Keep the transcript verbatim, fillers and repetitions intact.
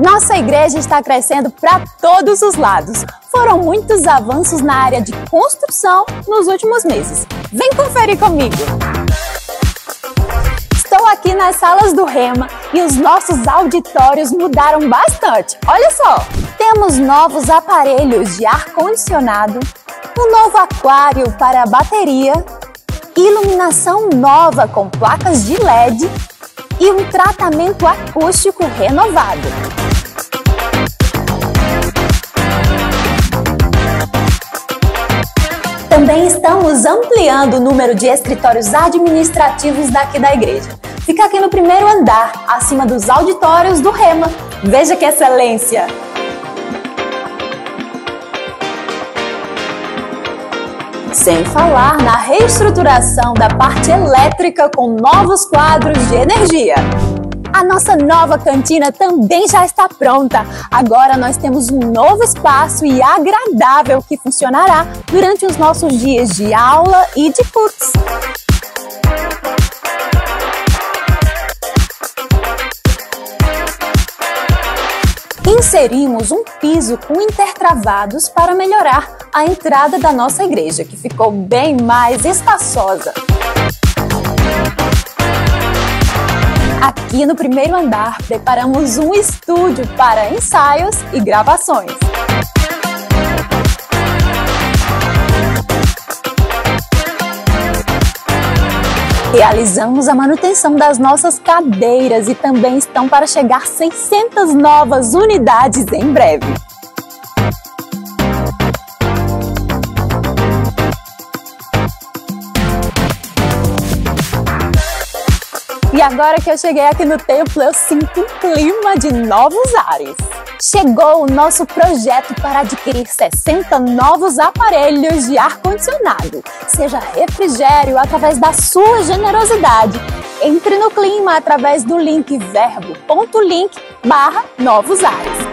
Nossa igreja está crescendo para todos os lados. Foram muitos avanços na área de construção nos últimos meses. Vem conferir comigo! Estou aqui nas salas do Rhema e os nossos auditórios mudaram bastante. Olha só! Temos novos aparelhos de ar-condicionado, um novo aquário para a bateria, iluminação nova com placas de L E D e um tratamento acústico renovado. Também estamos ampliando o número de escritórios administrativos daqui da igreja. Fica aqui no primeiro andar, acima dos auditórios do Rhema. Veja que excelência! Sem falar na reestruturação da parte elétrica com novos quadros de energia. A nossa nova cantina também já está pronta. Agora nós temos um novo espaço e agradável que funcionará durante os nossos dias de aula e de cultos. Inserimos um piso com intertravados para melhorar a entrada da nossa igreja, que ficou bem mais espaçosa. Aqui no primeiro andar, preparamos um estúdio para ensaios e gravações. Realizamos a manutenção das nossas cadeiras e também estão para chegar seiscentas novas unidades em breve. E agora que eu cheguei aqui no templo, eu sinto um clima de novos ares. Chegou o nosso projeto para adquirir sessenta novos aparelhos de ar-condicionado. Seja refrigério através da sua generosidade. Entre no clima através do link verbo ponto link barra novos ares.